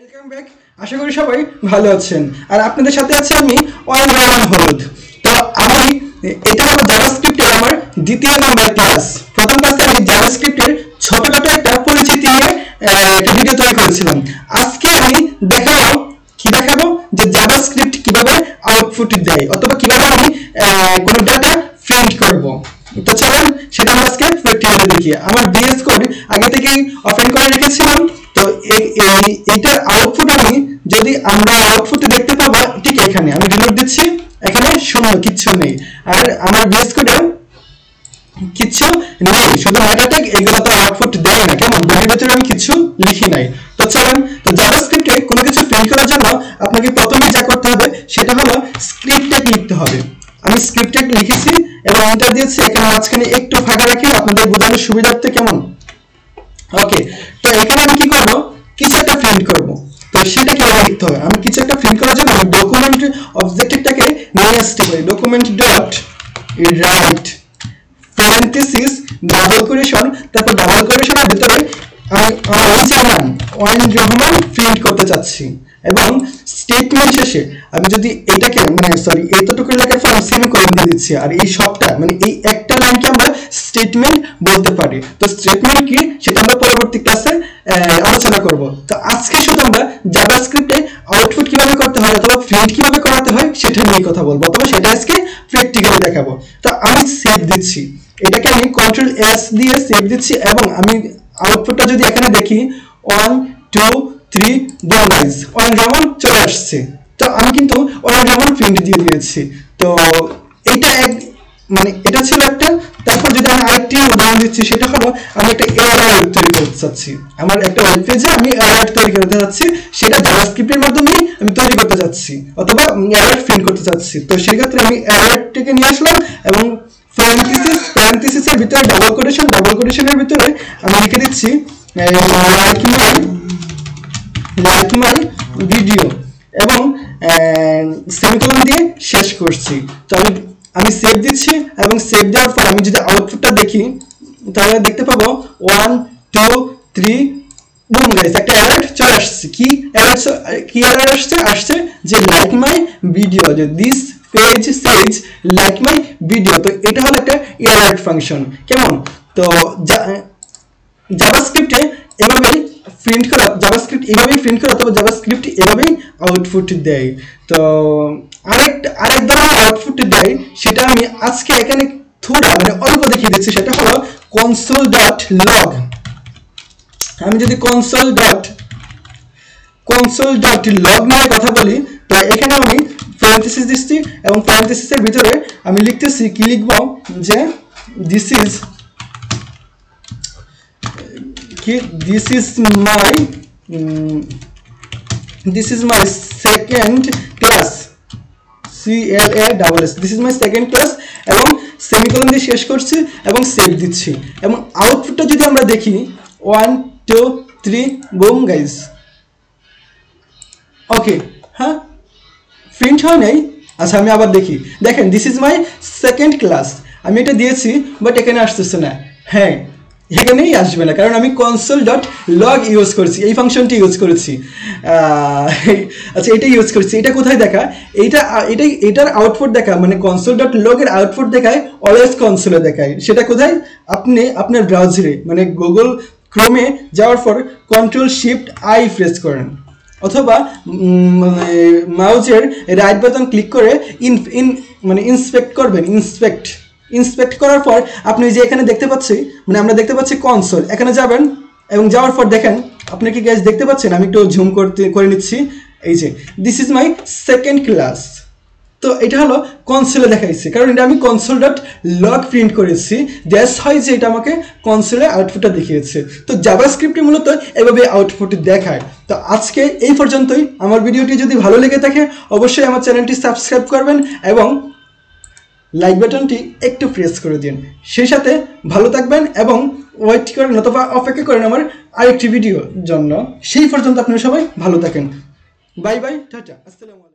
Welcome back, আশা করি সবাই ভালো আছেন। আর আপনাদের সাথে আছে আমি অয়ন হলুদ। তো আমি এটা হলো জাভাস্ক্রিপ্টের আমার দ্বিতীয় নম্বর ক্লাস। প্রথম ক্লাসে আমি জাভাস্ক্রিপ্টের ছোটখাটো একটা পরিচিতি নিয়ে একটা ভিডিও তৈরি করেছিলাম। আজকে আমি দেখাবো যে জাভাস্ক্রিপ্ট কিভাবে আউটপুট দেয় অথবা কিভাবে আমি কোনো ডাটা প্রিন্ট করব। তো চলুন সেটা আমরা আজকে প্র্যাকটিক্যালি দেখি। আমার VS কোড আগে থেকেই ওপেন করে রেখেছিলাম। তো এইটার আউটপুট আমি যদি আমরা আউটপুটে দেখতে পাবো, ঠিক এখানে আমি রিলোড দিচ্ছি, এখানে শূন্য, কিচ্ছু নেই। আর আমার VS কোডে কিচ্ছু নেই, শুধু ডাটা ট্যাগ, এগুলো তো আউটপুট দেয় না। কেমন এর ভিতরে আমি কিছু লিখি নাই। তো চলুন, তো জাভাস্ক্রিপ্টে কোনো কিছু প্রিন্ট করার জন্য আপনাকে প্রথমে যা করতে হবে সেটা হলো স্ক্রিপ্ট ট্যাগ লিখতে হবে। আমি স্ক্রিপ্ট ট্যাগ লিখেছি এবং এন্টার দিয়েছি। এখানে মাঝখানে একটু ফাঁকা রাখি আপনাদের বোঝানোর সুবিধার্থে, কেমন। ওকে, তো এখানে আমি কি করব, কিছু একটা প্রিন্ট করব। তো সেটা কিভাবে লিখতে হবে, আমি কিছু একটা প্রিন্ট করার জন্য ডকুমেন্ট অবজেক্টটাকে নিয়ে আসতে পারি। Document dot write parenthesis double quotation, তারপর ডাবল কোটেশনের ভিতরে আমি ওয়াহিদুর রহমান প্রিন্ট করতে চাচ্ছি। এবং স্টেটমেন্ট শেষে আমি যদি এটাকে এতটুকু লেখার পর সেমিকোলন দিয়ে দিচ্ছি। আর এই সবটা এই একটা লাইনকে আমরা স্টেটমেন্ট বলতে পারি। তো স্টেটমেন্ট কি সেটা আমরা পরবর্তী ক্লাসে আলোচনা করব। তো আজকে শুধু আমরা জাভাস্ক্রিপ্টে আউটপুট কিভাবে করতে হয় অথবা প্রিন্ট কিভাবে করাতে হয় সেটা নিয়ে কথা বলবো, অথবা সেটা আজকে প্র্যাকটিক্যালি দেখাবো। তো আমি সেভ দিচ্ছি, এটাকে আমি কন্ট্রোল S দিয়ে সেভ দিচ্ছি। এবং আমি আউটপুটটা যদি এখানে দেখি 1 2 3 ডলাইজ অয়ন রহমান চলে আসছে। তো আমি কিন্তু অয়ন রহমান প্রিন্ট দিয়ে দিয়েছি। তো এটা এটা ছিল একটা। তারপর যদি আমি আরেকটি উদাহরণ দিচ্ছি, সেটা হলো আমি একটা এআর তৈরি করতে চাচ্ছি। আমার একটা ওয়েব পেজে আমি এআর তৈরি করতে চাচ্ছি, সেটা জাভাস্ক্রিপ্টের মাধ্যমে আমি তৈরি করতে চাচ্ছি অথবা এআর প্রিন্ট করতে চাচ্ছি। তো সেক্ষেত্রে আমি এআরটাকে নিয়ে আসলাম এবং প্যারেন্থেসিসের ভিতরে ডাবল কোটেশন, ডাবল কোটেশনের ভিতরে আমি লিখে দিচ্ছি লাইক মাই ভিডিও এবং সেমিকোলন দিয়ে শেষ করছি। তো আমি সেভ দিচ্ছি এবং সেভ দেওয়ার পর আমি যদি আউটপুটটা দেখি তাহলে দেখতে পাবো 1 2 3 বুম গাইস, একটা অ্যালার্ট চলে আসছে। কি অ্যালার্ট আসছে যে লাইক মাই ভিডিও, যে this page says like my video. তো এটা হলো একটা অ্যালার্ট ফাংশন, কেমন। তো জাভাস্ক্রিপ্টে এভাবে প্রিন্ট করা, জাভাস্ক্রিপ্ট এভাবেই প্রিন্ট করা অথবা জাভাস্ক্রিপ্ট এভাবেই আউটপুট দেয়। তো আরেক ধরনের আউটপুট দেয়, সেটা আমি আজকে এখানে থোড়া অল্প দেখিয়ে দিচ্ছি। সেটা হলো কনসোল ডট লগ। আমি যদি কনসোল ডট লগ নিয়ে কথা বলি, তো এখানে আমি প্যারেন্থেসিস দিচ্ছি এবং প্যারেন্থেসিসের ভিতরে আমি লিখতেছি, কি লিখব, যে this is my second class, CLAS, this is my second class, এবং সেমিকোলন দিয়ে শেষ করছি এবং সেভ দিচ্ছি। এবং আউটপুটটা যদি আমরা দেখি 1 2 3 বুম গাইস। ওকে, হ্যাঁ প্রিন্ট হয় নাই। আচ্ছা আমি আবার দেখি, দেখেন this is my second class আমি এটা দিয়েছি, বাট এখানে আসতেছে না। হ্যাঁ এখানেই আসবে না, কারণ আমি কনসোল ডট লগ ইউজ করেছি, এই ফাংশনটি ইউজ করেছি। আচ্ছা এটা ইউজ করেছি, এটা কোথায় দেখা, এটার আউটপুট দেখা কনসোল ডট লগের আউটপুট দেখায় অলওয়েজ কনসোলে দেখায়। সেটা কোথায়, আপনি আপনার ব্রাউজারে গুগল ক্রোমে যাওয়ার পর কন্ট্রোল শিফট I প্রেস করেন অথবা মাউজের রাইট বাটন ক্লিক করে ইনস্পেক্ট করবেন। ইন্সপেক্ট করার পর আপনি যে এখানে দেখতে পাচ্ছি আমরা দেখতে পাচ্ছি কনসোল, এখানে যাবেন এবং যাওয়ার পর দেখেন, আপনি কি গাইস দেখতে পাচ্ছেন, আমি একটু জুম করে নিচ্ছি, এই যে this is my second class. তো এটা হলো কনসোলে দেখাইছি, কারণ এটা আমি কনসোল ডট লগ প্রিন্ট করেছি, দ্যাটস হয় যে এটা আমাকে কনসোলে আউটপুটটা দেখিয়েছে। তো জাভাস্ক্রিপ্টে মূলত এভাবে আউটপুট দেখায়। তো আজকে এই পর্যন্তই। আমার ভিডিওটি যদি ভালো লেগে থাকে অবশ্যই আমার চ্যানেলটি সাবস্ক্রাইব করবেন এবং লাইক বাটনটি একটু প্রেস করে দিন। সেই সাথে ভালো থাকবেন এবং ওয়েট করেন অথবা অপেক্ষা করেন আমার আরেকটি ভিডিওর জন্য। সেই পর্যন্ত আপনারা সবাই ভালো থাকেন। বাই বাই, টাটা, আসসালামু আলাইকুম।